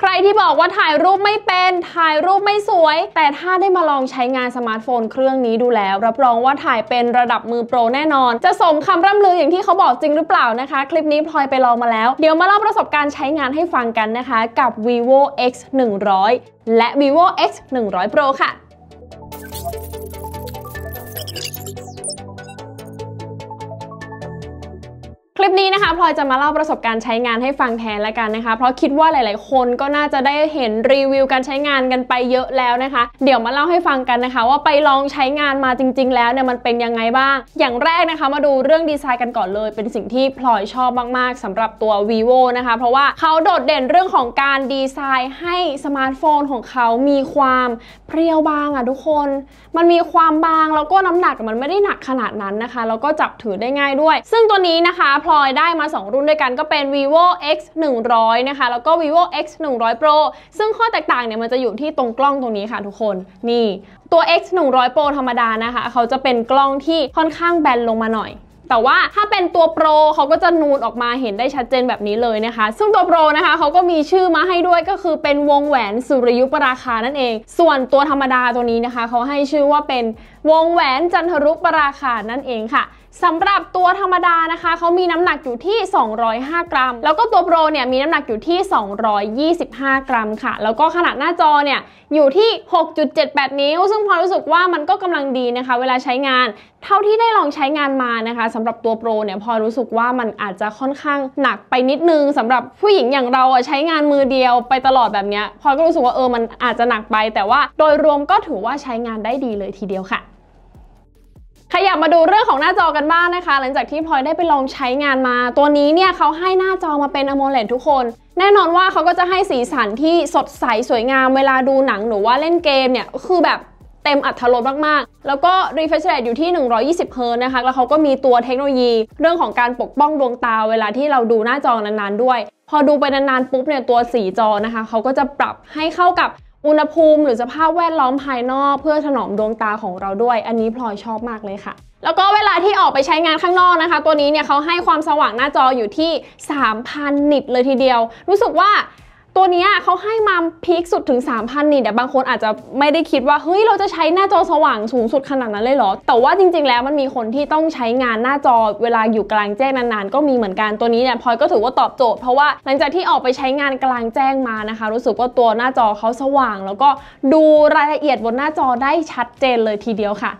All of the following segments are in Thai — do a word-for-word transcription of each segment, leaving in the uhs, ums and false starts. ใครที่บอกว่าถ่ายรูปไม่เป็นถ่ายรูปไม่สวยแต่ถ้าได้มาลองใช้งานสมาร์ทโฟนเครื่องนี้ดูแล้วรับรองว่าถ่ายเป็นระดับมือโปรแน่นอนจะสมคำร่ำลืออย่างที่เขาบอกจริงหรือเปล่านะคะคลิปนี้พลอยไปลองมาแล้วเดี๋ยวมาเล่าประสบการณ์ใช้งานให้ฟังกันนะคะกับ vivo x หนึ่งร้อยและ vivo x หนึ่งร้อย pro ค่ะคลิปนี้นะคะพลอยจะมาเล่าประสบการณ์ใช้งานให้ฟังแทนละกันนะคะเพราะคิดว่าหลายๆคนก็น่าจะได้เห็นรีวิวการใช้งานกันไปเยอะแล้วนะคะเดี๋ยวมาเล่าให้ฟังกันนะคะว่าไปลองใช้งานมาจริงๆแล้วเนี่ยมันเป็นยังไงบ้างอย่างแรกนะคะมาดูเรื่องดีไซน์กันก่อนเลยเป็นสิ่งที่พลอยชอบมากๆสำหรับตัว vivo นะคะเพราะว่าเขาโดดเด่นเรื่องของการดีไซน์ให้สมาร์ทโฟนของเขามีความเพรียวบางอ่ะทุกคนมันมีความบางแล้วก็น้ำหนักมันไม่ได้หนักขนาดนั้นนะคะแล้วก็จับถือได้ง่ายด้วยซึ่งตัวนี้นะคะพลอยได้มาสองรุ่นด้วยกันก็เป็น vivo x หนึ่งร้อยนะคะแล้วก็ vivo x หนึ่งร้อย pro ซึ่งข้อแตกต่างเนี่ยมันจะอยู่ที่ตรงกล้องตรงนี้ค่ะทุกคนนี่ตัว x หนึ่งร้อย pro ธรรมดานะคะเขาจะเป็นกล้องที่ค่อนข้างแบนลงมาหน่อยแต่ว่าถ้าเป็นตัว Pro เขาก็จะนูนออกมาเห็นได้ชัดเจนแบบนี้เลยนะคะซึ่งตัว Pro นะคะเขาก็มีชื่อมาให้ด้วยก็คือเป็นวงแหวนสุริยุปราคานั่นเองส่วนตัวธรรมดาตัวนี้นะคะเขาให้ชื่อว่าเป็นวงแหวนจันทรุปราคานั่นเองค่ะสำหรับตัวธรรมดานะคะเขามีน้ำหนักอยู่ที่สองร้อยห้ากรัมแล้วก็ตัว Pro เนี่ยมีน้ำหนักอยู่ที่สองร้อยยี่สิบห้ากรัมค่ะแล้วก็ขนาดหน้าจอเนี่ยอยู่ที่ หกจุดเจ็ดแปด นิ้วซึ่งพอรู้สึกว่ามันก็กำลังดีนะคะเวลาใช้งานเท่าที่ได้ลองใช้งานมานะคะสำหรับตัว Pro เนี่ยพอรู้สึกว่ามันอาจจะค่อนข้างหนักไปนิดนึงสำหรับผู้หญิงอย่างเราใช้งานมือเดียวไปตลอดแบบนี้พอก็รู้สึกว่าเออมันอาจจะหนักไปแต่ว่าโดยรวมก็ถือว่าใช้งานได้ดีเลยทีเดียวค่ะขยับมาดูเรื่องของหน้าจอกันบ้างนะคะหลังจากที่พลอยได้ไปลองใช้งานมาตัวนี้เนี่ยเขาให้หน้าจอมาเป็น AMOLED ทุกคนแน่นอนว่าเขาก็จะให้สีสันที่สดใสสวยงามเวลาดูหนังหรือว่าเล่นเกมเนี่ยคือแบบเต็มอรรถรสมากๆแล้วก็ refresh rate อยู่ที่หนึ่งร้อยยี่สิบ เฮิร์ตซ์นะคะแล้วเขาก็มีตัวเทคโนโลยีเรื่องของการปกป้องดวงตาเวลาที่เราดูหน้าจอนานๆด้วยพอดูไปนานๆปุ๊บเนี่ยตัวสีจอนะคะเขาก็จะปรับให้เข้ากับอุณหภูมิหรือสภาพแวดล้อมภายนอกเพื่อถนอมดวงตาของเราด้วยอันนี้พลอยชอบมากเลยค่ะแล้วก็เวลาที่ออกไปใช้งานข้างนอกนะคะตัวนี้เนี่ยเขาให้ความสว่างหน้าจออยู่ที่ สามพัน นิตเลยทีเดียวรู้สึกว่าตัวนี้เขาให้มาพีคสุดถึง สามพัน นิตบางคนอาจจะไม่ได้คิดว่าเฮ้ยเราจะใช้หน้าจอสว่างสูงสุดขนาดนั้นเลยเหรอแต่ว่าจริงๆแล้วมันมีคนที่ต้องใช้งานหน้าจอเวลาอยู่กลางแจ้งนานๆก็มีเหมือนกันตัวนี้เนี่ยพลอยก็ถือว่าตอบโจทย์เพราะว่าหลังจากที่ออกไปใช้งานกลางแจ้งมานะคะรู้สึกว่าตัวหน้าจอเขาสว่างแล้วก็ดูรายละเอียดบนหน้าจอได้ชัดเจนเลยทีเดียวค่ะ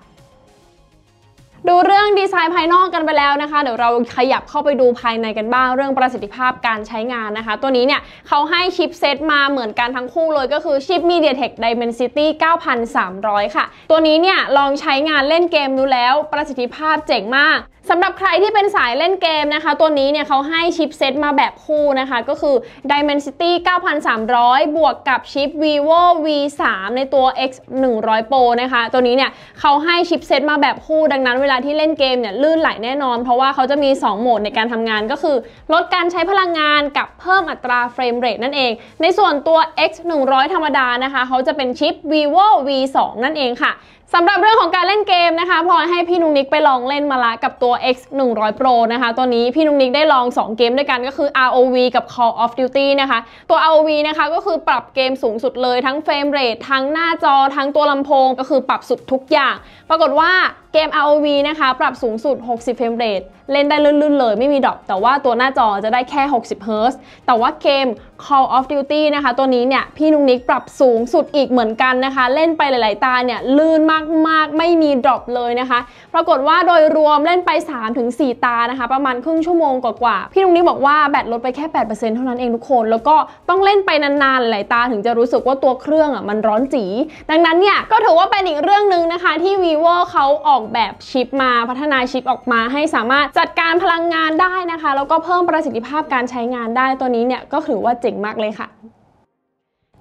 ดูเรื่องดีไซน์ภายนอกกันไปแล้วนะคะเดี๋ยวเราขยับเข้าไปดูภายในกันบ้างเรื่องประสิทธิภาพการใช้งานนะคะตัวนี้เนี่ยเขาให้ชิปเซตมาเหมือนกันทั้งคู่เลยก็คือชิป MediaTek Dimensity เก้าพันสามร้อย ค่ะตัวนี้เนี่ยลองใช้งานเล่นเกมดูแล้วประสิทธิภาพเจ๋งมากสำหรับใครที่เป็นสายเล่นเกมนะคะตัวนี้เนี่ยเขาให้ชิปเซตมาแบบคู่นะคะก็คือ Dimensity เก้าพันสามร้อย บวกกับชิป vivo วี สาม ในตัว x หนึ่งร้อย pro นะคะตัวนี้เนี่ยเขาให้ชิปเซตมาแบบคู่ดังนั้นเวลาที่เล่นเกมเนี่ยลื่นไหลแน่นอนเพราะว่าเขาจะมีสองโหมดในการทำงานก็คือลดการใช้พลังงานกับเพิ่มอัตราเฟรมเรทนั่นเองในส่วนตัว x หนึ่งร้อย ธรรมดานะคะเขาจะเป็นชิป vivo วี สอง นั่นเองค่ะสำหรับเรื่องของการเล่นเกมนะคะพลอยให้พี่นุ๊กนิกไปลองเล่นมาละกับตัว x หนึ่งร้อย pro นะคะตัวนี้พี่นุ๊กนิกได้ลองสองเกมด้วยกันก็คือ อาร์ โอ วี กับ Call of Duty นะคะตัว อาร์ โอ วี นะคะก็คือปรับเกมสูงสุดเลยทั้งเฟรมเรททั้งหน้าจอทั้งตัวลำโพงก็คือปรับสุดทุกอย่างปรากฏว่าเกม อาร์ โอ วี นะคะปรับสูงสุดหกสิบเฟรมเรทเล่นได้ลื่นๆเลยไม่มีดรอปแต่ว่าตัวหน้าจอจะได้แค่หกสิบเฮิร์ตซ์แต่ว่าเกม Call of Duty นะคะตัวนี้เนี่ยพี่นุ๊กนิกปรับสูงสุดอีกเหมือนกันนะคะเล่นไปหลายๆตาเนี่ยลื่นมากมากไม่มีดรอปเลยนะคะปรากฏว่าโดยรวมเล่นไป สามถึงสี่ ตานะคะประมาณครึ่งชั่วโมงกว่าๆพี่นุ๊กนิกบอกว่าแบตลดไปแค่ แปดเปอร์เซ็นต์ เท่านั้นเองทุกคนแล้วก็ต้องเล่นไปนานๆหลายตาถึงจะรู้สึกว่าตัวเครื่องอ่ะมันร้อนจี๋ดังนั้นเนี่ยก็ถือว่าเป็นอีกเรื่องนึงนะคะที่ vivo เขาออกแบบชิปมาพัฒนาชิปออกมาให้สามารถจัดการพลังงานได้นะคะแล้วก็เพิ่มประสิทธิภาพการใช้งานได้ตัวนี้เนี่ยก็ถือว่าเจ๋งมากเลยค่ะ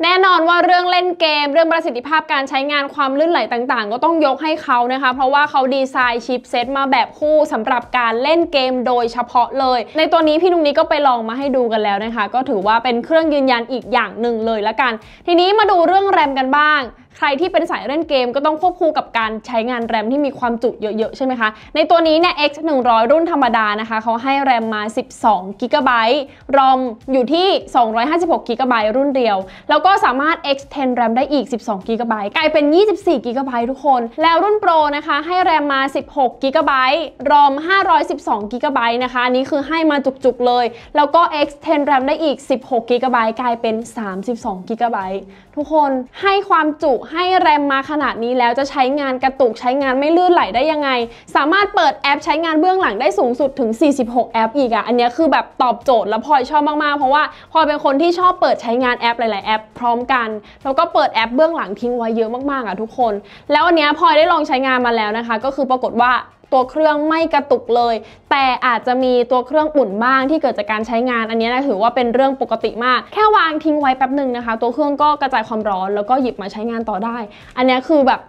แน่นอนว่าเรื่องเล่นเกมเรื่องประสิทธิภาพการใช้งานความลื่นไหลต่างๆก็ต้องยกให้เขานะคะเพราะว่าเขาดีไซน์ชิปเซตมาแบบคู่สำหรับการเล่นเกมโดยเฉพาะเลยในตัวนี้พี่นุ๊กนิกก็ไปลองมาให้ดูกันแล้วนะคะก็ถือว่าเป็นเครื่องยืนยันอีกอย่างหนึ่งเลยละกันทีนี้มาดูเรื่องแรมกันบ้าง ใครที่เป็นสายเล่นเกมก็ต้องควบคู่กับการใช้งานแรมที่มีความจุเยอะๆใช่ไหมคะในตัวนี้เนี่ย x หนึ่งร้อยรุ่นธรรมดานะคะเขาให้แรมมา สิบสองกิกะไบต์ รอมอยู่ที่ สองร้อยห้าสิบหกกิกะไบต์ รุ่นเดียวแล้วก็สามารถ เอ็กซ์ เท็น แรมได้อีก สิบสองกิกะไบต์ กลายเป็น ยี่สิบสี่กิกะไบต์ ทุกคนแล้วรุ่น Pro นะคะให้แรมมา สิบหกกิกะไบต์ รอม ห้าร้อยสิบสองกิกะไบต์ นะคะอันนี้คือให้มาจุกๆเลยแล้วก็ เอ็กซ์ เท็น แรมได้อีก สิบหกกิกะไบต์ กลายเป็น สามสิบสองกิกะไบต์ ทุกคนให้ความจุให้แรมมาขนาดนี้แล้วจะใช้งานกระตุกใช้งานไม่ลื่นไหลได้ยังไงสามารถเปิดแอปใช้งานเบื้องหลังได้สูงสุดถึงสี่สิบหกแอปอีกอ่ะอันนี้คือแบบตอบโจทย์แล้วพลอยชอบมากๆเพราะว่าพลอยเป็นคนที่ชอบเปิดใช้งานแอปหลายๆแอปพร้อมกันแล้วก็เปิดแอปเบื้องหลังทิ้งไว้เยอะมากๆอ่ะทุกคนแล้วอันนี้พลอยได้ลองใช้งานมาแล้วนะคะก็คือปรากฏว่าตัวเครื่องไม่กระตุกเลยแต่อาจจะมีตัวเครื่องอุ่นบ้างที่เกิดจากการใช้งานอันนี้นะถือว่าเป็นเรื่องปกติมากแค่วางทิ้งไว้แป๊บหนึ่งนะคะตัวเครื่องก็กระจายความร้อนแล้วก็หยิบมาใช้งานต่อได้อันนี้คือแบบ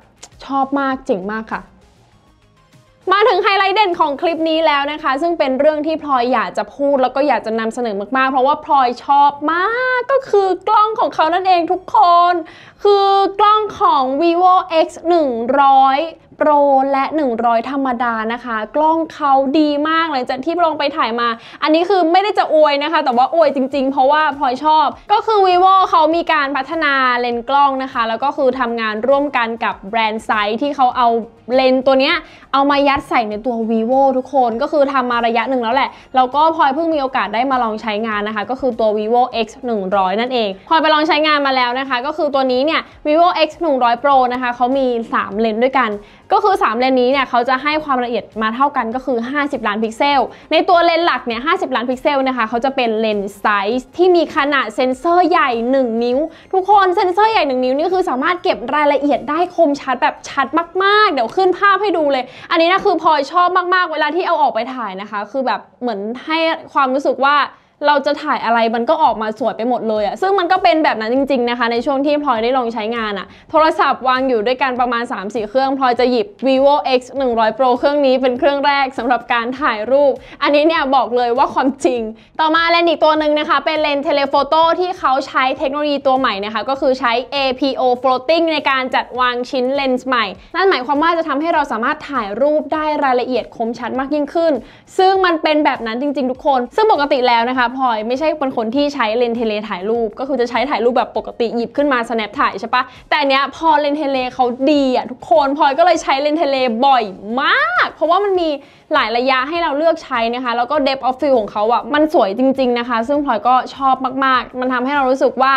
ชอบมากเจ๋งมากค่ะมาถึงไฮไลท์เด่นของคลิปนี้แล้วนะคะซึ่งเป็นเรื่องที่พลอยอยากจะพูดแล้วก็อยากจะนำเสนอมากๆเพราะว่าพลอยชอบมากก็คือกล้องของเขานั่นเองทุกคนคือกล้องของ vivo x หนึ่งร้อยโปรและหนึ่งร้อยธรรมดานะคะกล้องเขาดีมากหลังจากที่ลองไปถ่ายมาอันนี้คือไม่ได้จะอวยนะคะแต่ว่าอวยจริงๆเพราะว่าพลอยชอบก็คือ vivo เขามีการพัฒนาเลนส์กล้องนะคะแล้วก็คือทำงานร่วมกันกับแบรนด์ไซส์ที่เขาเอาเลนส์ตัวเนี้ยเอามายัดใส่ในตัว vivo ทุกคนก็คือทำมาระยะหนึ่งแล้วแหละแล้วก็พลอยเพิ่งมีโอกาสได้มาลองใช้งานนะคะก็คือตัว vivo x หนึ่งร้อยนั่นเองพลอยไปลองใช้งานมาแล้วนะคะก็คือตัวนี้เนี่ย vivo x หนึ่งร้อย pro นะคะเขามีสามเลนส์ด้วยกันก็คือสามเลนส์นี้เนี่ยเขาจะให้ความละเอียดมาเท่ากันก็คือห้าสิบล้านพิกเซลในตัวเลนส์หลักเนี่ยห้าสิบล้านพิกเซลนะคะเขาจะเป็นเลนส์ไซส์ที่มีขนาดเซ็นเซอร์ใหญ่หนึ่งนิ้วทุกคนเซ็นเซอร์ใหญ่หนึ่งนิ้วนี่คือสามารถเก็บรายละเอียดได้คมชัดแบบชัดมากๆเดี๋ยวขึ้นภาพให้ดูเลยอันนี้นะคือพลอยชอบมากๆเวลาที่เอาออกไปถ่ายนะคะคือแบบเหมือนให้ความรู้สึกว่าเราจะถ่ายอะไรมันก็ออกมาสวยไปหมดเลยอะซึ่งมันก็เป็นแบบนั้นจริงๆนะคะในช่วงที่พลอยได้ลองใช้งานอะโทรศัพท์วางอยู่ด้วยกันประมาณ สามถึงสี่ เครื่องพลอยจะหยิบ vivo x หนึ่งร้อย pro เครื่องนี้เป็นเครื่องแรกสำหรับการถ่ายรูปอันนี้เนี่ยบอกเลยว่าความจริงต่อมาเลนส์อีกตัวหนึ่งนะคะเป็นเลนส์เทเลโฟโต้ที่เขาใช้เทคโนโลยีตัวใหม่นะคะก็คือใช้ เอ พี โอ floating ในการจัดวางชิ้นเลนส์ใหม่นั่นหมายความว่าจะทำให้เราสามารถถ่ายรูปได้รายละเอียดคมชัดมากยิ่งขึ้นซึ่งมันเป็นแบบนั้นจริงๆทุกคนซึ่งปกติแล้วนะคะพลอยไม่ใช่เป็นคนที่ใช้เลนส์เทเลถ่ายรูปก็คือจะใช้ถ่ายรูปแบบปกติหยิบขึ้นมา snap ถ่ายใช่ปะแต่เนี้ยพอเลนส์เทเลเขาดีอ่ะทุกคนพลอยก็เลยใช้เลนส์เทเลบ่อยมากเพราะว่ามันมีหลายระยะให้เราเลือกใช้นะคะแล้วก็ depth of field ของเขาอ่ะมันสวยจริงๆนะคะซึ่งพลอยก็ชอบมากๆมันทำให้เรารู้สึกว่า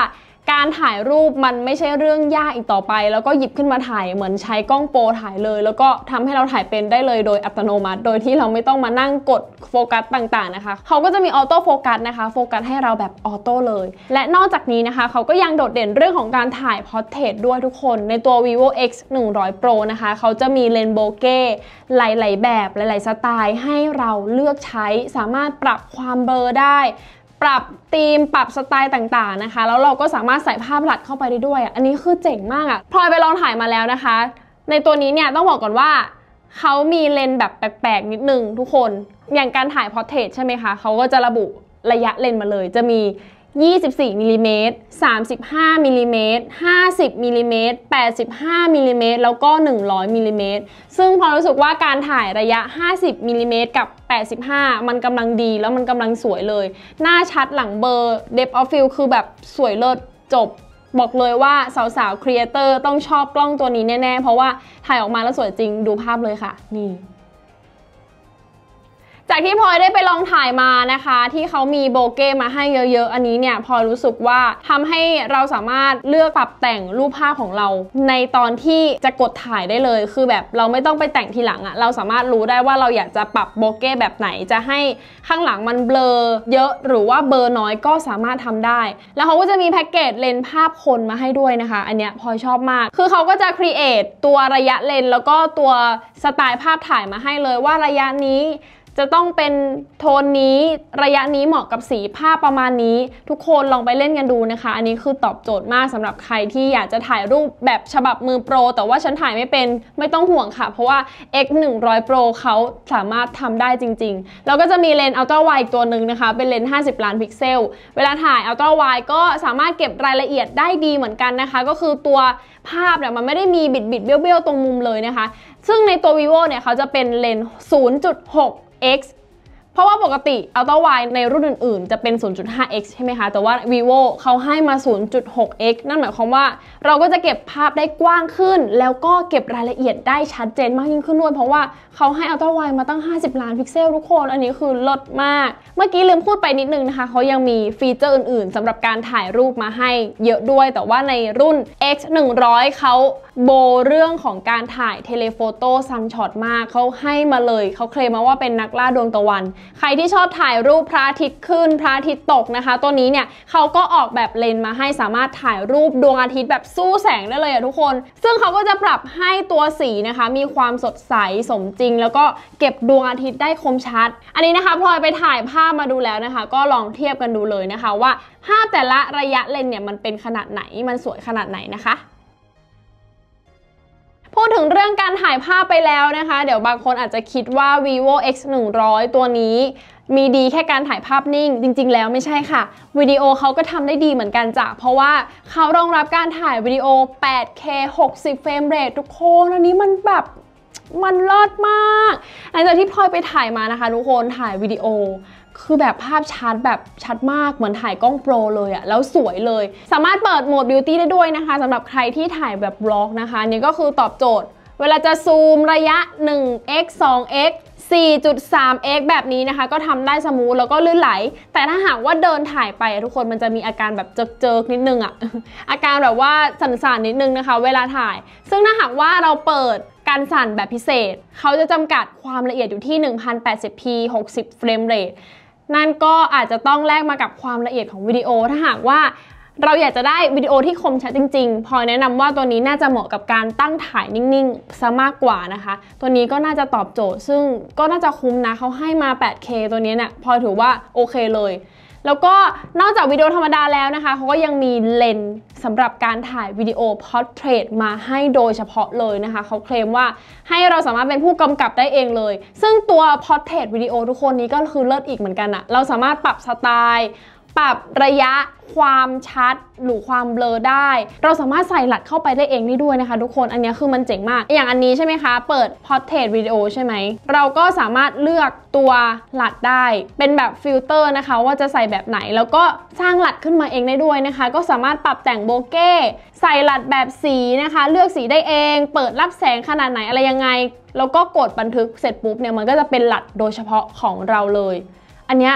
การถ่ายรูปมันไม่ใช่เรื่องยากอีกต่อไปแล้วก็หยิบขึ้นมาถ่ายเหมือนใช้กล้องโปรถ่ายเลยแล้วก็ทำให้เราถ่ายเป็นได้เลยโดยอัตโนมัติโดยที่เราไม่ต้องมานั่งกดโฟกัสต่างๆนะคะเขาก็จะมีออโต้โฟกัสนะคะโฟกัสให้เราแบบออโต้เลยและนอกจากนี้นะคะเขาก็ยังโดดเด่นเรื่องของการถ่ายพอร์เทรตด้วยทุกคนในตัว vivo x หนึ่งร้อย pro นะคะเขาจะมีเลนส์โบเก้หลายๆแบบหลายๆสไตล์ให้เราเลือกใช้สามารถปรับความเบลอได้ปรับธีมปรับสไตล์ต่างๆนะคะแล้วเราก็สามารถใส่ภาพหลักเข้าไปได้ด้วยอันนี้คือเจ๋งมากอ่ะพลอยไปลองถ่ายมาแล้วนะคะในตัวนี้เนี่ยต้องบอกก่อนว่าเขามีเลนส์แบบแปลกๆนิดนึงทุกคนอย่างการถ่ายพอร์เทรตใช่ไหมคะเขาก็จะระบุระยะเลนส์มาเลยจะมียี่สิบสี่มิลลิเมตรสามสิบห้ามิลลิเมตรห้าสิบมิลลิเมตรแปดสิบห้ามิลลิเมตรแล้วก็หนึ่งร้อยมิลลิเมตรซึ่งพอรู้สึกว่าการถ่ายระยะห้าสิบมิลลิเมตรกับแปดสิบห้ามันกำลังดีแล้วมันกำลังสวยเลยหน้าชัดหลังเบลอ depth of field คือแบบสวยเลิศจบบอกเลยว่าสาวๆครีเอเตอร์ต้องชอบกล้องตัวนี้แน่ๆเพราะว่าถ่ายออกมาแล้วสวยจริงดูภาพเลยค่ะนี่จากที่พลอยได้ไปลองถ่ายมานะคะที่เขามีโบเก้มาให้เยอะๆอันนี้เนี่ยพลอยรู้สึกว่าทำให้เราสามารถเลือกปรับแต่งรูปภาพของเราในตอนที่จะกดถ่ายได้เลยคือแบบเราไม่ต้องไปแต่งทีหลังอะเราสามารถรู้ได้ว่าเราอยากจะปรับโบเก้แบบไหนจะให้ข้างหลังมันเบลอเยอะหรือว่าเบลอน้อยก็สามารถทำได้แล้วเขาก็จะมีแพ็กเกจเลนส์ภาพคนมาให้ด้วยนะคะอันเนี้ยพลอยชอบมากคือเขาก็จะครีเอทตัวระยะเลนส์แล้วก็ตัวสไตล์ภาพถ่ายมาให้เลยว่าระยะนี้ จะต้องเป็นโทนนี้ระยะนี้เหมาะกับสีภาพประมาณนี้ทุกคนลองไปเล่นกันดูนะคะอันนี้คือตอบโจทย์มากสำหรับใครที่อยากจะถ่ายรูปแบบฉบับมือโปรแต่ว่าฉันถ่ายไม่เป็นไม่ต้องห่วงค่ะเพราะว่า เอ็กซ์ หนึ่งร้อย โปร เขาสามารถทำได้จริงๆแล้วก็จะมีเลนส์อัลตร้าไวด์ตัวหนึ่งนะคะเป็นเลนส์ห้าสิบล้านพิกเซลเวลาถ่ายอัลตร้าไวด์ก็สามารถเก็บรายละเอียดได้ดีเหมือนกันนะคะก็คือตัวภาพเนี่ยมันไม่ได้มีบิดบิดเบี้ยวเบี้ยวตรงมุมเลยนะคะซึ่งในตัว vivo เนี่ยเขาจะเป็นเลนส์ ศูนย์จุดหก เอ็กซ์ เพราะว่าปกติ Ultra Wide ในรุ่นอื่นๆจะเป็น ศูนย์จุดห้า เอ็กซ์ ใช่ไหมคะแต่ว่า vivo เขาให้มา ศูนย์จุดหก เอ็กซ์ นั่นหมายความว่าเราก็จะเก็บภาพได้กว้างขึ้นแล้วก็เก็บรายละเอียดได้ชัดเจนมากยิ่งขึ้นด้วยเพราะว่าเขาให้ Ultra Wide มาตั้งห้าสิบล้านพิกเซลทุกคนอันนี้คือลดมากเมื่อกี้ลืมพูดไปนิดนึงนะคะเขายังมีฟีเจอร์อื่นๆสำหรับการถ่ายรูปมาให้เยอะด้วยแต่ว่าในรุ่น เอ็กซ์ หนึ่งร้อย เขาโบเรื่องของการถ่ายเทเลโฟโต้ซันช็อตมากเขาให้มาเลยเขาเคลมมาว่าเป็นนักล่าดวงตะวันใครที่ชอบถ่ายรูปพระอาทิตย์ขึ้นพระอาทิตย์ตกนะคะตัวนี้เนี่ยเขาก็ออกแบบเลนส์มาให้สามารถถ่ายรูปดวงอาทิตย์แบบสู้แสงได้เลยอะทุกคนซึ่งเขาก็จะปรับให้ตัวสีนะคะมีความสดใสสมจริงแล้วก็เก็บดวงอาทิตย์ได้คมชัดอันนี้นะคะพลอยไปถ่ายภาพมาดูแล้วนะคะก็ลองเทียบกันดูเลยนะคะว่าภาพแต่ละระยะเลนส์เนี่ยมันเป็นขนาดไหนมันสวยขนาดไหนนะคะพูดถึงเรื่องการถ่ายภาพไปแล้วนะคะเดี๋ยวบางคนอาจจะคิดว่า vivo x หนึ่งร้อย ตัวนี้มีดีแค่การถ่ายภาพนิ่งจริงๆแล้วไม่ใช่ค่ะวิดีโอเขาก็ทำได้ดีเหมือนกันจ้ะเพราะว่าเขารองรับการถ่ายวิดีโอ แปดเค หกสิบ เฟรมเรททุกคนอันนี้มันแบบมันเลิศมากหลังจากที่พลอยไปถ่ายมานะคะทุกคนถ่ายวิดีโอคือแบบภาพชัดแบบชัดมากเหมือนถ่ายกล้องโปรเลยอะแล้วสวยเลยสามารถเปิดโหมดบิวตี้ได้ด้วยนะคะสำหรับใครที่ถ่ายแบบบล็อกนะคะนี่ก็คือตอบโจทย์เวลาจะซูมระยะ หนึ่ง เอ็กซ์ สอง เอ็กซ์ สี่จุดสาม เอ็กซ์ แบบนี้นะคะก็ทำได้สมูทแล้วก็ลื่นไหลแต่ถ้าหากว่าเดินถ่ายไปทุกคนมันจะมีอาการแบบเจิกๆนิดนึงอะ อาการแบบว่าสั่นๆนิดนึงนะคะเวลาถ่ายซึ่งถ้าหากว่าเราเปิดการสั่นแบบพิเศษเขาจะจำกัดความละเอียดอยู่ที่ หนึ่งพันแปดสิบ พี หกสิบ เฟรมเรทนั่นก็อาจจะต้องแลกมากับความละเอียดของวิดีโอถ้าหากว่าเราอยากจะได้วิดีโอที่คมชัดจริงๆพลอยแนะนำว่าตัวนี้น่าจะเหมาะกับการตั้งถ่ายนิ่งๆซะมากกว่านะคะตัวนี้ก็น่าจะตอบโจทย์ซึ่งก็น่าจะคุ้มนะเขาให้มา แปดเค ตัวนี้เนี่ยพลอยถือว่าโอเคเลยแล้วก็นอกจากวิดีโอธรรมดาแล้วนะคะเขาก็ยังมีเลนส์สำหรับการถ่ายวิดีโอ Portrait มาให้โดยเฉพาะเลยนะคะเขาเคลมว่าให้เราสามารถเป็นผู้กำกับได้เองเลยซึ่งตัว Portrait วิดีโอทุกคนนี้ก็คือเลิศอีกเหมือนกันอะเราสามารถปรับสไตล์ปรับระยะความชัดหรือความเบลอได้เราสามารถใส่หลัดเข้าไปได้เองได้ด้วยนะคะทุกคนอันนี้คือมันเจ๋งมากอย่างอันนี้ใช่ไหมคะเปิด Portrait วิดีโอใช่ไหมเราก็สามารถเลือกตัวหลัดได้เป็นแบบฟิลเตอร์นะคะว่าจะใส่แบบไหนแล้วก็สร้างหลัดขึ้นมาเองได้ด้วยนะคะก็สามารถปรับแต่งโบเก้ใส่หลัดแบบสีนะคะเลือกสีได้เองเปิดรับแสงขนาดไหนอะไรยังไงแล้วก็กดบันทึกเสร็จปุ๊บเนี่ยมันก็จะเป็นหลัดโดยเฉพาะของเราเลยอันเนี้ย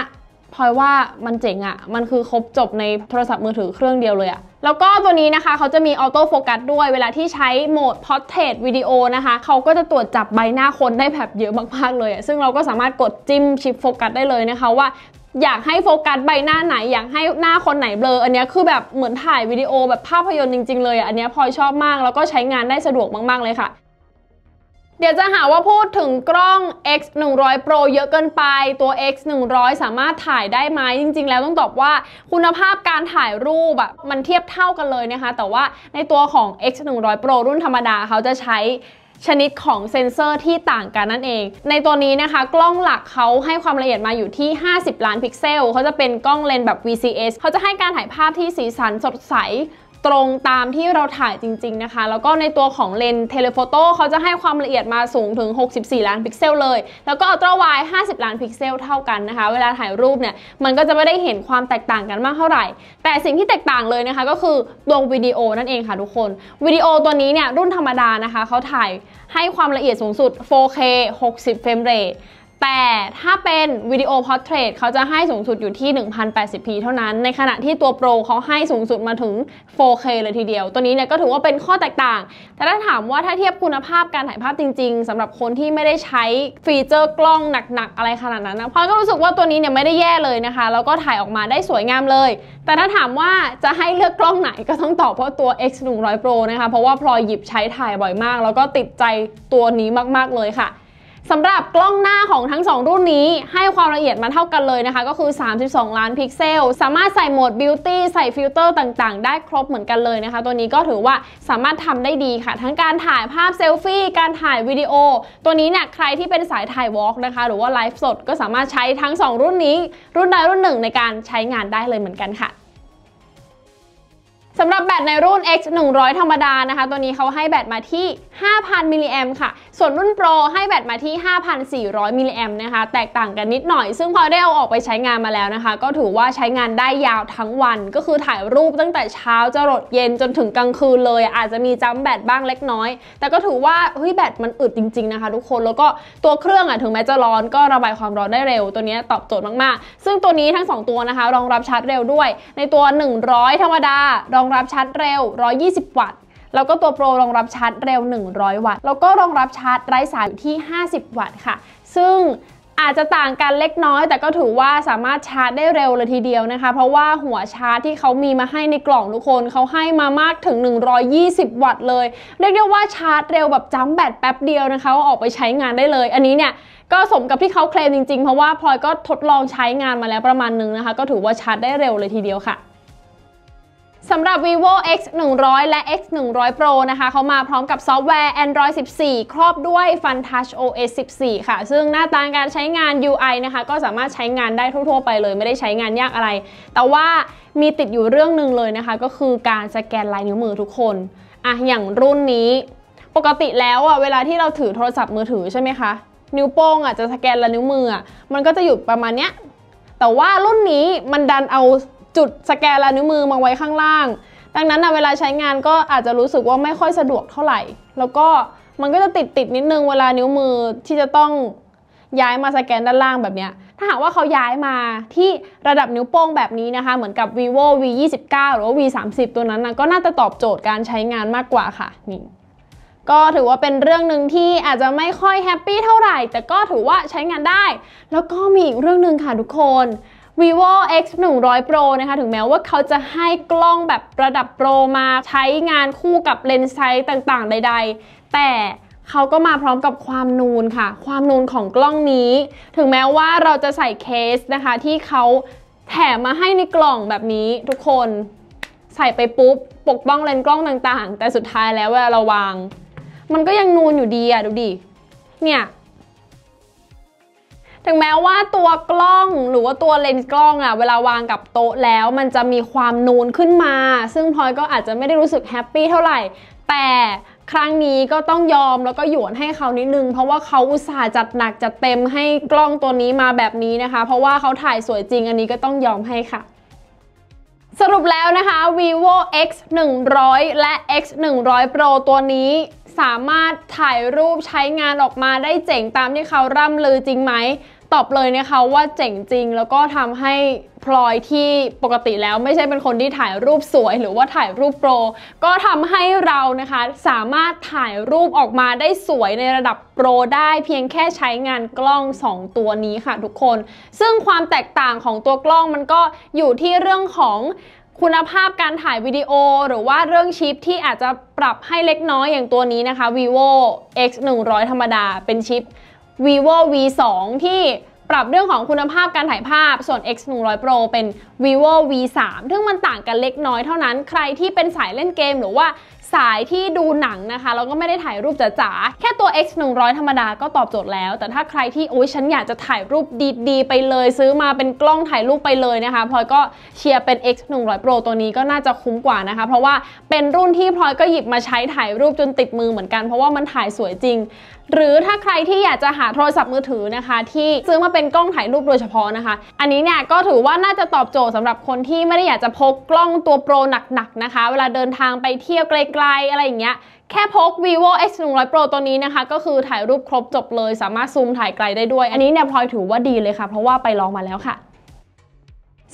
พลอยว่ามันเจ๋งอะมันคือครบจบในโทรศัพท์มือถือเครื่องเดียวเลยอะแล้วก็ตัวนี้นะคะเขาจะมีออโต้โฟกัสด้วยเวลาที่ใช้โหมด Portrait วิดีโอนะคะเขาก็จะตรวจจับใบหน้าคนได้แบบเยอะมากๆเลยอะซึ่งเราก็สามารถกดจิ้มชิปโฟกัสได้เลยนะคะว่าอยากให้โฟกัสใบหน้าไหนอยากให้หน้าคนไหนเบลออันนี้คือแบบเหมือนถ่ายวิดีโอแบบภาพยนตร์จริงๆเลยอะอันนี้พลอยชอบมากแล้วก็ใช้งานได้สะดวกมากๆเลยค่ะเดี๋ยวจะหาว่าพูดถึงกล้อง x หนึ่งร้อย Pro เยอะเกินไปตัว x หนึ่งร้อย สามารถถ่ายได้ไหมจริงๆแล้วต้องตอบว่าคุณภาพการถ่ายรูปอะมันเทียบเท่ากันเลยนะคะแต่ว่าในตัวของ x หนึ่งร้อย Pro รุ่นธรรมดาเขาจะใช้ชนิดของเซ็นเซอร์ที่ต่างกันนั่นเองในตัวนี้นะคะกล้องหลักเขาให้ความละเอียดมาอยู่ที่ห้าสิบล้านพิกเซลเขาจะเป็นกล้องเลนส์แบบ วี ซี เอส เขาจะให้การถ่ายภาพที่สีสันสดใสตรงตามที่เราถ่ายจริงๆนะคะแล้วก็ในตัวของเลนส์เทเลโฟโต้เขาจะให้ความละเอียดมาสูงถึงหกสิบสี่ล้านพิกเซลเลยแล้วก็อัลตร้าไวด์ห้าสิบล้านพิกเซลเท่ากันนะคะเวลาถ่ายรูปเนี่ยมันก็จะไม่ได้เห็นความแตกต่างกันมากเท่าไหร่แต่สิ่งที่แตกต่างเลยนะคะก็คือตัววิดีโอนั่นเองค่ะทุกคนวิดีโอตัวนี้เนี่ยรุ่นธรรมดานะคะเขาถ่ายให้ความละเอียดสูงสุด โฟร์เค หกสิบ เฟรมเรทแต่ถ้าเป็นวิดีโอ Portrait เขาจะให้สูงสุดอยู่ที่ หนึ่งพันแปดสิบ พี เท่านั้นในขณะที่ตัว Pro เขาให้สูงสุดมาถึง โฟร์เค เลยทีเดียวตัวนี้เนี่ยก็ถือว่าเป็นข้อแตกต่างแต่ถ้าถามว่าถ้าเทียบคุณภาพการถ่ายภาพจริงๆสำหรับคนที่ไม่ได้ใช้ฟีเจอร์กล้องหนักๆอะไรขนาดนั้นนะพลอยก็รู้สึกว่าตัวนี้เนี่ยไม่ได้แย่เลยนะคะแล้วก็ถ่ายออกมาได้สวยงามเลยแต่ถ้าถามว่าจะให้เลือกกล้องไหนก็ต้องตอบเพราะตัว x หนึ่งร้อย Pro นะคะเพราะว่าพลอยหยิบใช้ถ่ายบ่อยมากแล้วก็ติดใจตัวนี้มากๆเลยค่ะ สำหรับกล้องหน้าของทั้งสองรุ่นนี้ให้ความละเอียดมาเท่ากันเลยนะคะก็คือสามสิบสองล้านพิกเซลสามารถใส่โหมดบิวตี้ใส่ฟิลเตอร์ต่างๆได้ครบเหมือนกันเลยนะคะตัวนี้ก็ถือว่าสามารถทำได้ดีค่ะทั้งการถ่ายภาพเซลฟี่การถ่ายวิดีโอตัวนี้เนี่ยใครที่เป็นสายถ่ายวอล์กนะคะหรือว่าไลฟ์สดก็สามารถใช้ทั้งสองรุ่นนี้รุ่นใดรุ่นหนึ่งในการใช้งานได้เลยเหมือนกันค่ะสำหรับแบตในรุ่น เอ็กซ์ หนึ่งร้อย ธรรมดานะคะตัวนี้เขาให้แบตมาที่ ห้าพัน มิลลิแอมป์ค่ะส่วนรุ่น Pro ให้แบตมาที่ ห้าพันสี่ร้อย มิลลิแอมป์นะคะแตกต่างกันนิดหน่อยซึ่งพอได้เอาออกไปใช้งานมาแล้วนะคะก็ถือว่าใช้งานได้ยาวทั้งวันก็คือถ่ายรูปตั้งแต่เช้าจรดเย็นจนถึงกลางคืนเลยอาจจะมีจัมป์แบตบ้างเล็กน้อยแต่ก็ถือว่าเฮ้ยแบตมันอึดจริงๆนะคะทุกคนแล้วก็ตัวเครื่องอ่ะถึงแม้จะร้อนก็ระบายความร้อนได้เร็วตัวนี้ตอบโจทย์มากๆซึ่งตัวนี้ทั้งสองตัวนะคะรองรับชาร์จเร็วด้วยในตัว หนึ่งร้อย ธรรมดารองรับชาร์จเร็วหนึ่งร้อยยี่สิบวัตต์แล้วก็ตัวโปรรองรับชาร์จเร็วหนึ่งร้อยวัตต์แล้วก็รองรับชาร์จไร้สายที่ห้าสิบวัตต์ค่ะซึ่งอาจจะต่างกันเล็กน้อยแต่ก็ถือว่าสามารถชาร์จได้เร็วเลยทีเดียวนะคะเพราะว่าหัวชาร์จที่เขามีมาให้ในกล่องทุกคนเขาให้มามากถึงหนึ่งร้อยยี่สิบวัตต์เลยเรียกได้ว่าชาร์จเร็วแบบจัมป์แบตแป๊บเดียวนะคะออกไปใช้งานได้เลยอันนี้เนี่ยก็สมกับที่เขาเคลมจริงๆเพราะว่าพลอยก็ทดลองใช้งานมาแล้วประมาณนึงนะคะก็ถือว่าชาร์จได้เร็วเลยทีเดียวค่ะสำหรับ vivo x หนึ่งร้อย และ x หนึ่งร้อย pro นะคะเขามาพร้อมกับซอฟต์แวร์ แอนดรอยด์ สิบสี่ครอบด้วย Fun Touch โอ เอส สิบสี่ค่ะซึ่งหน้าตาการใช้งาน ยู ไอ นะคะก็สามารถใช้งานได้ทั่วๆไปเลยไม่ได้ใช้งานยากอะไรแต่ว่ามีติดอยู่เรื่องหนึ่งเลยนะคะก็คือการสแกนลายนิ้วมือทุกคนอ่ะอย่างรุ่นนี้ปกติแล้วอ่ะเวลาที่เราถือโทรศัพท์มือถือใช่ไหมคะนิ้วโป้งอ่ะจะสแกนลายนิ้วมืออ่ะมันก็จะอยู่ประมาณเนี้ยแต่ว่ารุ่นนี้มันดันเอาจุดสแกนลายนิ้วมือมาไว้ข้างล่างดังนั้นนะเวลาใช้งานก็อาจจะรู้สึกว่าไม่ค่อยสะดวกเท่าไหร่แล้วก็มันก็จะติดติดนิดนึงเวลานิ้วมือที่จะต้องย้ายมาสแกนด้านล่างแบบเนี้ยถ้าหากว่าเขาย้ายมาที่ระดับนิ้วโป้งแบบนี้นะคะเหมือนกับ vivo วี ยี่สิบเก้า หรือว่า วี สามสิบ ตัวนั้นนะก็น่าจะตอบโจทย์การใช้งานมากกว่าค่ะนี่ก็ถือว่าเป็นเรื่องหนึ่งที่อาจจะไม่ค่อยแฮปปี้เท่าไหร่แต่ก็ถือว่าใช้งานได้แล้วก็มีอีกเรื่องนึงค่ะทุกคนvivo x หนึ่งร้อย pro นะคะถึงแม้ว่าเขาจะให้กล้องแบบระดับโปรมาใช้งานคู่กับเลนส์ไซส์ต่างๆใดๆแต่เขาก็มาพร้อมกับความนูนค่ะความนูนของกล้องนี้ถึงแม้ว่าเราจะใส่เคสนะคะที่เขาแถมมาให้ในกล่องแบบนี้ทุกคนใส่ไปปุ๊บปกป้องเลนส์กล้องต่างๆแต่สุดท้ายแล้วเวลาเราวางมันก็ยังนูนอยู่ดีอะดูดิเนี่ยถึงแม้ว่าตัวกล้องหรือว่าตัวเลนส์กล้องอะเวลาวางกับโต๊ะแล้วมันจะมีความนูนขึ้นมาซึ่งพลอยก็อาจจะไม่ได้รู้สึกแฮปปี้เท่าไหร่แต่ครั้งนี้ก็ต้องยอมแล้วก็หยวนให้เขานิดนึงเพราะว่าเขาอุตส่าห์จัดหนักจัดเต็มให้กล้องตัวนี้มาแบบนี้นะคะเพราะว่าเขาถ่ายสวยจริงอันนี้ก็ต้องยอมให้ค่ะสรุปแล้วนะคะ vivo x หนึ่งร้อย และ x หนึ่งร้อย pro ตัวนี้สามารถถ่ายรูปใช้งานออกมาได้เจ๋งตามที่เขาร่ำลือจริงไหมตอบเลยนะคะว่าเจ๋งจริงแล้วก็ทำให้พลอยที่ปกติแล้วไม่ใช่เป็นคนที่ถ่ายรูปสวยหรือว่าถ่ายรูปโปรก็ทำให้เรานะคะสามารถถ่ายรูปออกมาได้สวยในระดับโปรได้เพียงแค่ใช้งานกล้องสองตัวนี้ค่ะทุกคนซึ่งความแตกต่างของตัวกล้องมันก็อยู่ที่เรื่องของคุณภาพการถ่ายวิดีโอหรือว่าเรื่องชิปที่อาจจะปรับให้เล็กน้อยอย่างตัวนี้นะคะ vivo x หนึ่งร้อย ธรรมดาเป็นชิป vivo วี สอง ที่ปรับเรื่องของคุณภาพการถ่ายภาพส่วน x หนึ่งร้อย pro เป็น vivo วี สาม ซึ่งมันต่างกันเล็กน้อยเท่านั้นใครที่เป็นสายเล่นเกมหรือว่าสายที่ดูหนังนะคะแล้วก็ไม่ได้ถ่ายรูปจ๋าๆแค่ตัว x หนึ่งร้อย ธรรมดาก็ตอบโจทย์แล้วแต่ถ้าใครที่โอ๊ยฉันอยากจะถ่ายรูปดีๆไปเลยซื้อมาเป็นกล้องถ่ายรูปไปเลยนะคะพลอยก็เชียร์เป็น x หนึ่งร้อย pro ตัวนี้ก็น่าจะคุ้มกว่านะคะเพราะว่าเป็นรุ่นที่พลอยก็หยิบมาใช้ถ่ายรูปจนติดมือเหมือนกันเพราะว่ามันถ่ายสวยจริงหรือถ้าใครที่อยากจะหาโทรศัพท์มือถือนะคะที่ซื้อมาเป็นกล้องถ่ายรูปโดยเฉพาะนะคะอันนี้เนี่ยก็ถือว่าน่าจะตอบโจทย์สำหรับคนที่ไม่ได้อยากจะพกกล้องตัวโปรหนักๆนะคะเวลาเดินทางไปเที่ยวไกลๆอะไรอย่างเงี้ยแค่พก vivo x หนึ่งร้อย pro ตัวนี้นะคะก็คือถ่ายรูปครบจบเลยสามารถซูมถ่ายไกลได้ด้วยอันนี้เนี่ยพลอยถือว่าดีเลยค่ะเพราะว่าไปลองมาแล้วค่ะ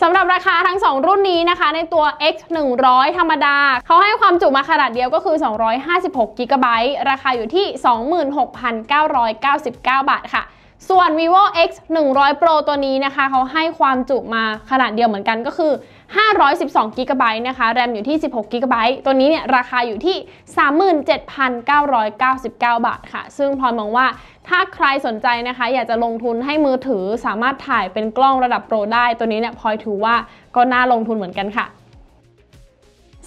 สำหรับราคาทั้งสองรุ่นนี้นะคะในตัว x หนึ่งร้อย ธรรมดาเขาให้ความจุมาขนาดเดียวก็คือสองร้อยห้าสิบหกกิกะไบต์ ราคาอยู่ที่ สองหมื่นหกพันเก้าร้อยเก้าสิบเก้าบาทค่ะส่วน vivo x หนึ่งร้อย pro ตัวนี้นะคะเขาให้ความจุมาขนาดเดียวเหมือนกันก็คือ ห้าร้อยสิบสองกิกะไบต์ นะคะแรมอยู่ที่ สิบหกกิกะไบต์ ตัวนี้เนี่ยราคาอยู่ที่ สามหมื่นเจ็ดพันเก้าร้อยเก้าสิบเก้าบาทค่ะซึ่งพลอยมองว่าถ้าใครสนใจนะคะอยากจะลงทุนให้มือถือสามารถถ่ายเป็นกล้องระดับโปรได้ตัวนี้เนี่ยพลอยถือว่าก็น่าลงทุนเหมือนกันค่ะ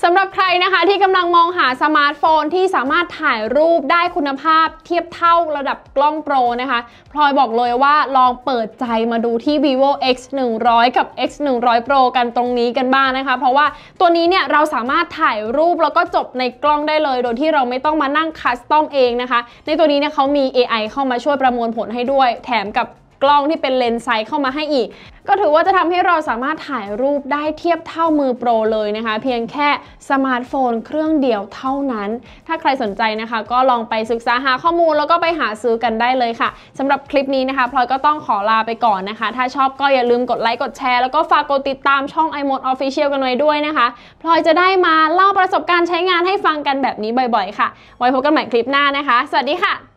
สำหรับใครนะคะที่กำลังมองหาสมาร์ทโฟนที่สามารถถ่ายรูปได้คุณภาพเทียบเท่าระดับกล้องโปรนะคะพลอยบอกเลยว่าลองเปิดใจมาดูที่ vivo x หนึ่งร้อยกับ x หนึ่งร้อย pro กันตรงนี้กันบ้างนะคะเพราะว่าตัวนี้เนี่ยเราสามารถถ่ายรูปแล้วก็จบในกล้องได้เลยโดยที่เราไม่ต้องมานั่งคัสตอมเองนะคะในตัวนี้เนี่ยเขามี เอ ไอ เข้ามาช่วยประมวลผลให้ด้วยแถมกับกล้องที่เป็นเลนส์ไซส์เข้ามาให้อีกก็ถือว่าจะทำให้เราสามารถถ่ายรูปได้เทียบเท่ามือโปรเลยนะคะเพียงแค่สมาร์ทโฟนเครื่องเดียวเท่านั้นถ้าใครสนใจนะคะก็ลองไปศึกษาหาข้อมูลแล้วก็ไปหาซื้อกันได้เลยค่ะสำหรับคลิปนี้นะคะพลอยก็ต้องขอลาไปก่อนนะคะถ้าชอบก็อย่าลืมกดไลค์กดแชร์แล้วก็ฝากกดติดตามช่อง iMoD Official กันไว้ด้วยนะคะพลอยจะได้มาเล่าประสบการณ์ใช้งานให้ฟังกันแบบนี้บ่อยๆค่ะไว้พบกันใหม่คลิปหน้านะคะสวัสดีค่ะ